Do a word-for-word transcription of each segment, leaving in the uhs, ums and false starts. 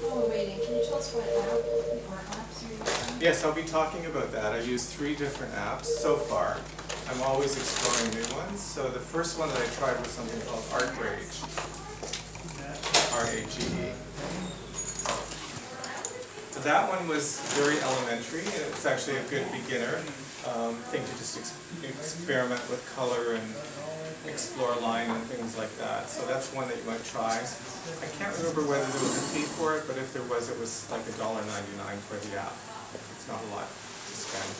While we're waiting, can you tell us what app or apps you're using? Yes, I'll be talking about that. I've used three different apps so far. I'm always exploring new ones. So the first one that I tried was something called ArtRage. R A G E. So that one was very elementary. It's actually a good beginner um, thing to just ex experiment with color and explore line and things like that. So that's one that you might try. I can't remember whether there was a fee for it, but if there was, it was like a dollar ninety-nine for the app. It's not a lot to spend.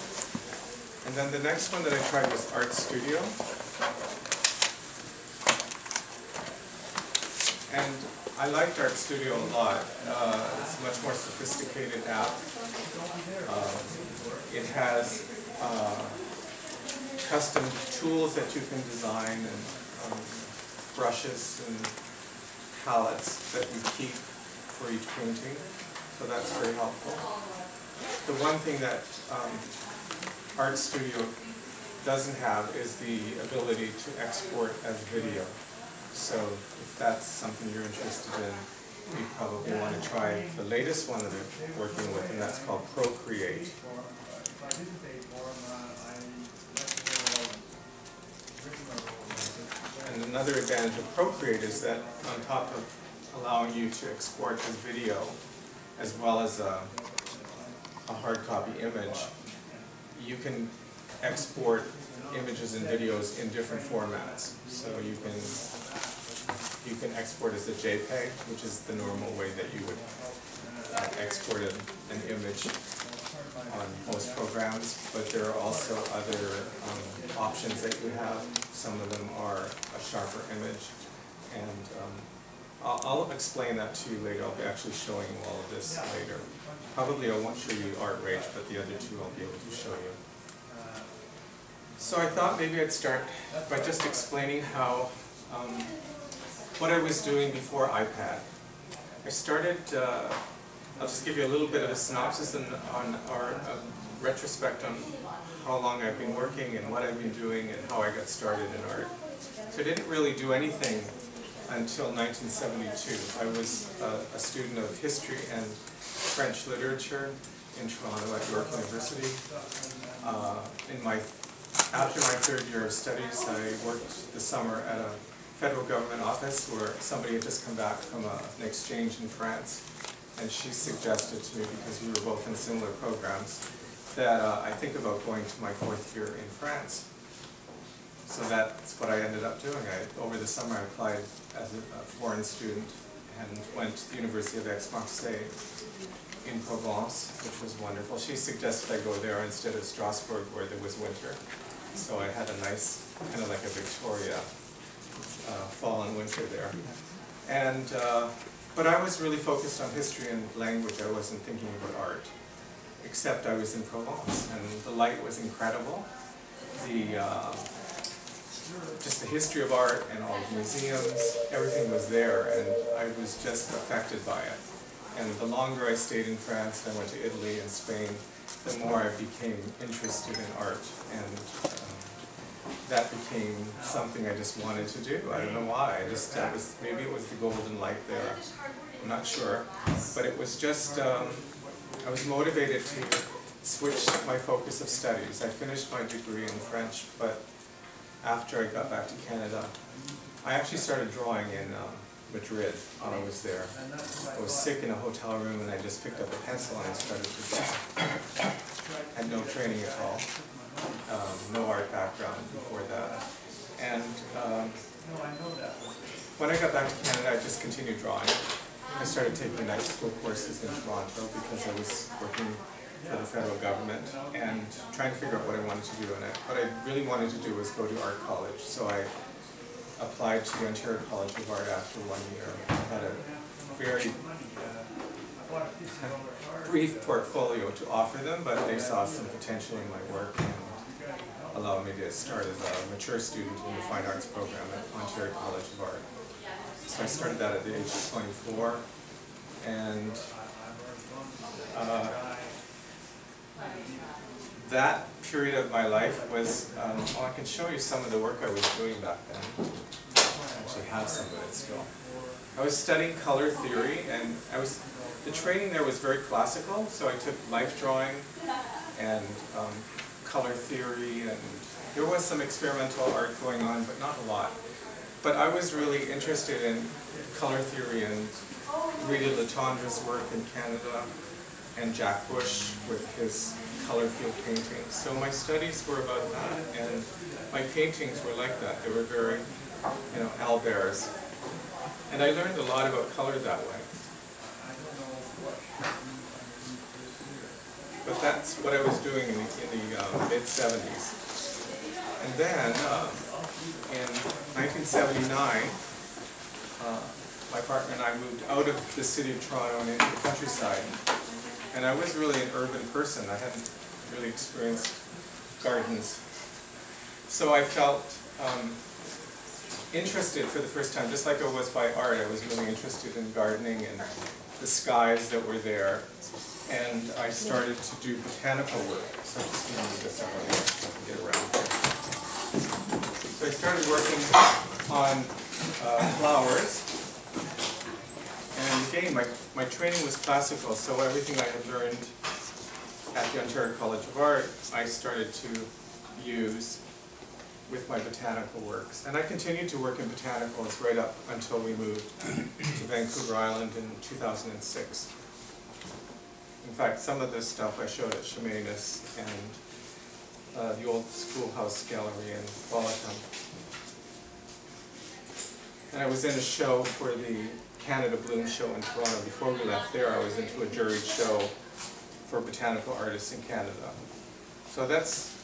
And then the next one that I tried was Art Studio. And I liked Art Studio a lot. Uh, it's a much more sophisticated app. Um, it has uh, custom tools that you can design and um, brushes and palettes that you keep for each painting, so that's very helpful. The one thing that um, Art Studio doesn't have is the ability to export as video, so if that's something you're interested in, you probably want to try the latest one that they're working with, and that's called Procreate. And another advantage of Procreate is that on top of allowing you to export as video as well as a, a hard copy image, you can export images and videos in different formats. So you can you can export as a JPEG, which is the normal way that you would uh, export an, an image on most programs, but there are also other um, options that you have. Some of them are a sharper image, and um, I'll, I'll explain that to you later. I'll be actually showing you all of this later. Probably I won't show you ArtRage, but the other two I'll be able to show you. So I thought maybe I'd start by just explaining how um, what I was doing before iPad. I started. Uh, I'll just give you a little bit of a synopsis and on our uh, retrospect on how long I've been working and what I've been doing and how I got started in art. So I didn't really do anything until nineteen seventy-two. I was a, a student of history and French literature in Toronto at York University. Uh, in my, after my third year of studies, I worked the summer at a federal government office where somebody had just come back from a, an exchange in France. And she suggested to me, because we were both in similar programs, that uh, I think about going to my fourth year in France. So that's what I ended up doing. I, over the summer I applied as a, a foreign student and went to the University of Aix-Marseille in Provence, which was wonderful. She suggested I go there instead of Strasbourg, where there was winter. So I had a nice, kind of like a Victoria uh, fall and winter there. And. Uh, But I was really focused on history and language. I wasn't thinking about art, except I was in Provence, and the light was incredible. The uh, just the history of art and all the museums, everything was there, and I was just affected by it. And the longer I stayed in France, I went to Italy and Spain, the more I became interested in art, and um, that became something I just wanted to do. I don't know why. I just that was maybe it was the golden light there. I'm not sure, but it was just, um, I was motivated to switch my focus of studies. I finished my degree in French, but after I got back to Canada, I actually started drawing in uh, Madrid while I was there. I was sick in a hotel room and I just picked up a pencil and I started to draw. Had no training at all, um, no art background before that. And um, when I got back to Canada, I just continued drawing. I started taking night school courses in Toronto because I was working for the federal government and trying to figure out what I wanted to do in it. What I really wanted to do was go to art college, so I applied to the Ontario College of Art after one year. I had a very brief portfolio to offer them, but they saw some potential in my work and allowed me to start as a mature student in the Fine Arts program at Ontario College of Art. So I started that at the age of twenty-four, and uh, that period of my life was, um, well, I can show you some of the work I was doing back then. I actually have some of it still. I was studying color theory, and I was, the training there was very classical, so I took life drawing and um, color theory, and there was some experimental art going on, but not a lot. But I was really interested in color theory and Rita Letendre's work in Canada, and Jack Bush with his color field paintings. So my studies were about that, and my paintings were like that. They were very, you know, Albers. And I learned a lot about color that way. But that's what I was doing in the, in the um, mid seventies. And then, um, in nineteen seventy-nine, uh, my partner and I moved out of the city of Toronto and into the countryside. And I was really an urban person. I hadn't really experienced gardens. So I felt um, interested for the first time, just like I was by art. I was really interested in gardening and the skies that were there. And I started to do botanical work. So I'm just going to get some of these so I can get around here. So I started working on uh, flowers. And again, my, my training was classical, so everything I had learned at the Ontario College of Art, I started to use with my botanical works. And I continued to work in botanicals right up until we moved to Vancouver Island in two thousand six. In fact, some of this stuff I showed at Chemainus and uh, the old schoolhouse gallery in Waltham. And I was in a show for the Canada Bloom Show in Toronto. Before we left there, I was into a juried show for botanical artists in Canada. So that's,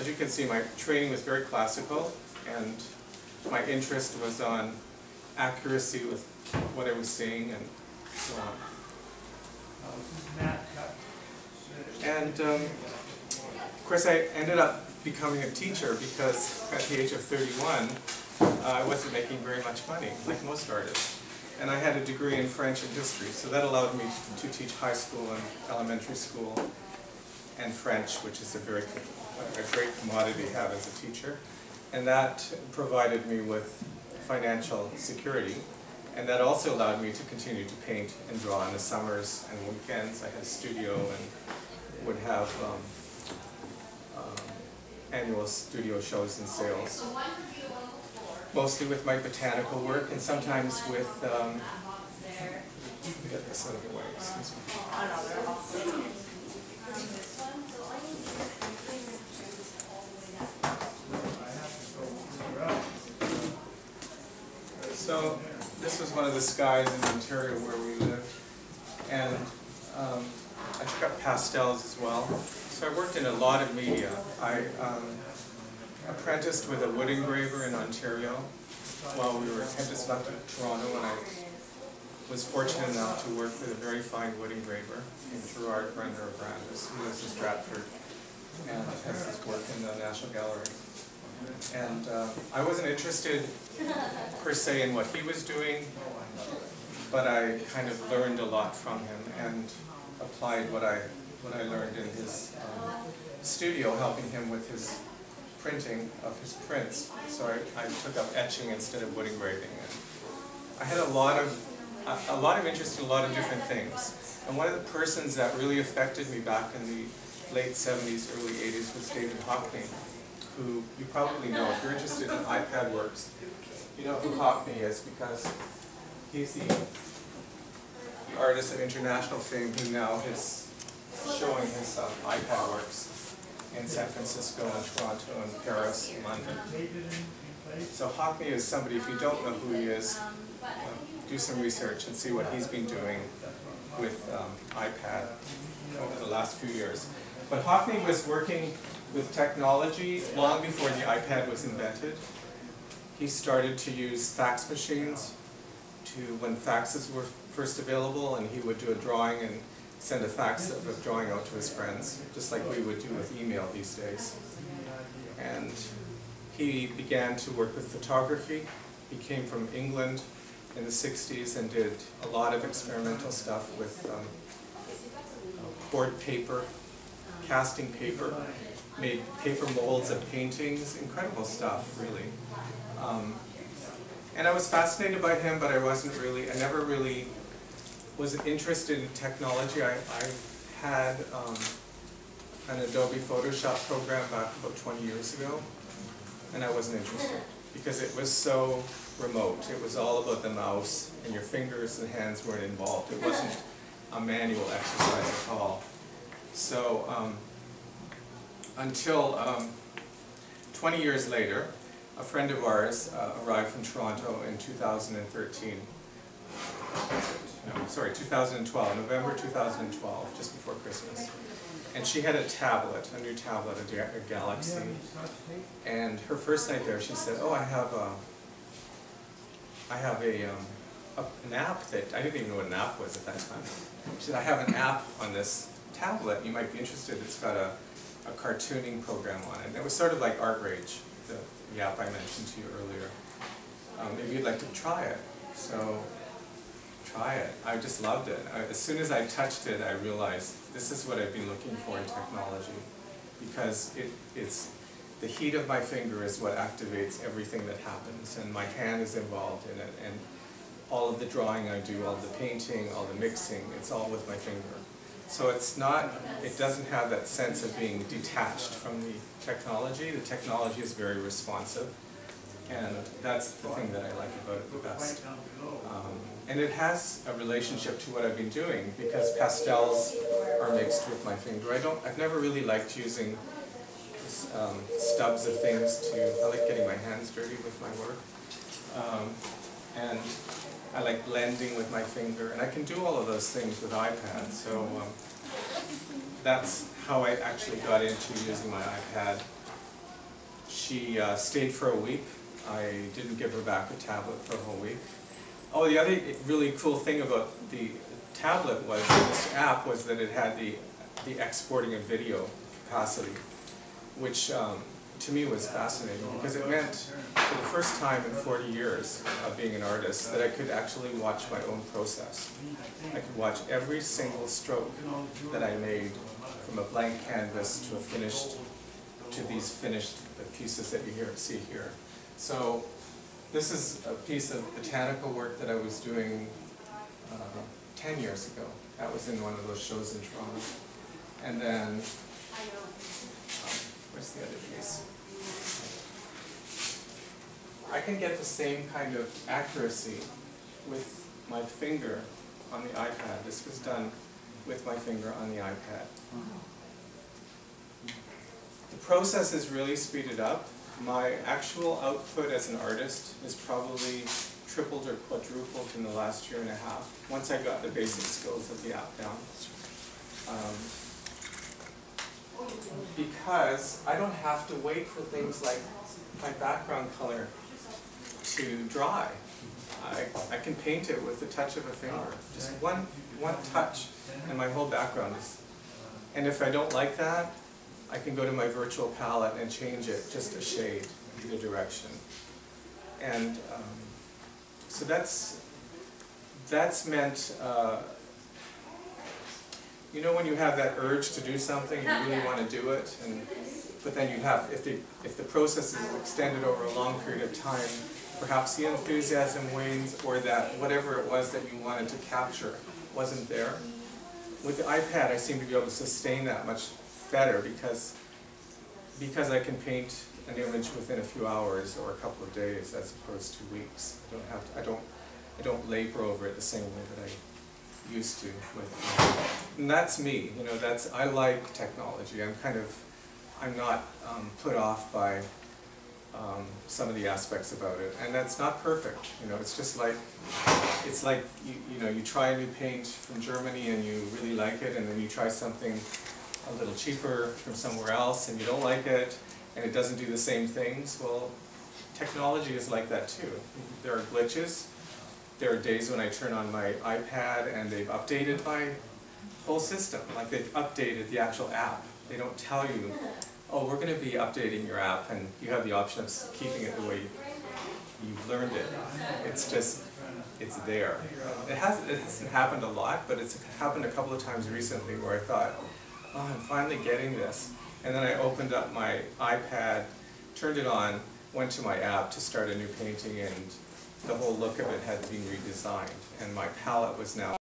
as you can see, my training was very classical, and my interest was on accuracy with what I was seeing and so on. Um, and um, of course, I ended up becoming a teacher because at the age of thirty-one, uh, I wasn't making very much money, like most artists. And I had a degree in French and history, so that allowed me to teach high school and elementary school and French, which is a very a great commodity to have as a teacher. And that provided me with financial security. And that also allowed me to continue to paint and draw in the summers and weekends. I had a studio and would have um, um, annual studio shows and sales, mostly with my botanical work and sometimes with, um, get this out of the way, excuse me. So this was one of the skies in Ontario where we lived, and um, I took up pastels as well. So I worked in a lot of media. I, um, apprenticed with a wood engraver in Ontario while we were apprenticed back to Toronto, and I was fortunate enough to work with a very fine wood engraver in Gerard Brenner of Brandis, who lives in Stratford and has his work in the National Gallery. And uh, I wasn't interested per se in what he was doing, but I kind of learned a lot from him and applied what I what I learned in his um, studio, helping him with his printing of his prints. So I, I took up etching instead of wood engraving. And I had a lot of a, a lot of interest in a lot of different things. And one of the persons that really affected me back in the late seventies, early eighties was David Hockney, who you probably know if you're interested in iPad works. You know who Hockney is because he's the, the artist of international fame who now is showing his uh, iPad works in San Francisco and Toronto and Paris and London. So Hockney is somebody, if you don't know who he is, uh, do some research and see what he's been doing with um, iPad over the last few years. But Hockney was working with technology long before the iPad was invented. He started to use fax machines to when faxes were first available, and he would do a drawing and send a fax of a drawing out to his friends, just like we would do with email these days. And he began to work with photography. He came from England in the sixties and did a lot of experimental stuff with um, board paper, casting paper, made paper molds of paintings, incredible stuff, really. Um, and I was fascinated by him, but I wasn't really, I never really was interested in technology. I, I had um, an Adobe Photoshop program back about twenty years ago, and I wasn't interested because it was so remote. It was all about the mouse, and your fingers and hands weren't involved. It wasn't a manual exercise at all. So um, until um, twenty years later, a friend of ours uh, arrived from Toronto in two thousand thirteen. No, sorry, two thousand twelve, November two thousand twelve, just before Christmas. And she had a tablet, a new tablet, a, a Galaxy. And her first night there, she said, "Oh, I have a, I have a, um, a an app that I didn't even know what an app was at that time." She said, "I have an app on this tablet. You might be interested. It's got a, a cartooning program on it." And it was sort of like ArtRage, the, the app I mentioned to you earlier. Um, maybe you'd like to try it. So. Try it. I just loved it. I, as soon as I touched it, I realized this is what I've been looking for in technology, because it, it's the heat of my finger is what activates everything that happens, and my hand is involved in it, and all of the drawing I do, all of the painting, all the mixing, it's all with my finger. So it's not, it doesn't have that sense of being detached from the technology. The technology is very responsive, and that's the thing that I like about it the best. Um, And it has a relationship to what I've been doing, because pastels are mixed with my finger. I don't, I've never really liked using um, stubs of things to, I like getting my hands dirty with my work. Um, and I like blending with my finger, and I can do all of those things with iPad. So um, that's how I actually got into using my iPad. She uh, stayed for a week. I didn't give her back a tablet for a whole week. Oh, the other really cool thing about the tablet was, this app, was that it had the, the exporting of video capacity, which um, to me was fascinating, because it meant for the first time in forty years of being an artist that I could actually watch my own process. I could watch every single stroke that I made from a blank canvas to a finished, to these finished pieces that you hear, see here. So. This is a piece of botanical work that I was doing uh, ten years ago. That was in one of those shows in Toronto. And then, um, where's the other piece? I can get the same kind of accuracy with my finger on the iPad. This was done with my finger on the iPad. The process is really speeded up. My actual output as an artist is probably tripled or quadrupled in the last year and a half, once I got the basic skills of the app down. Um, because I don't have to wait for things like my background color to dry. I, I can paint it with the touch of a finger. Just one, one touch, and my whole background is... And if I don't like that, I can go to my virtual palette and change it just a shade, either direction. And um, so that's, that's meant, uh, you know, when you have that urge to do something, you really want to do it, and, but then you have, if the, if the process is extended over a long period of time, perhaps the enthusiasm wanes, or that whatever it was that you wanted to capture wasn't there. With the iPad, I seem to be able to sustain that much better, because, because I can paint an image within a few hours or a couple of days as opposed to weeks. I don't have to, I don't, I don't labor over it the same way that I used to. With, and that's me, you know, that's, I like technology. I'm kind of, I'm not um, put off by um, some of the aspects about it. And that's not perfect, you know, it's just like, it's like, you, you know, you try a new paint from Germany and you really like it, and then you try something a little cheaper from somewhere else, and you don't like it, and it doesn't do the same things. Well, technology is like that too. There are glitches. There are days when I turn on my iPad and they've updated my whole system. Like, they've updated the actual app. They don't tell you, oh, we're going to be updating your app, and you have the option of keeping it the way you've learned it. It's just, it's there. It hasn't, it hasn't happened a lot, but it's happened a couple of times recently where I thought, oh, I'm finally getting this. And then I opened up my iPad, turned it on, went to my app to start a new painting, and the whole look of it had been redesigned. And my palette was now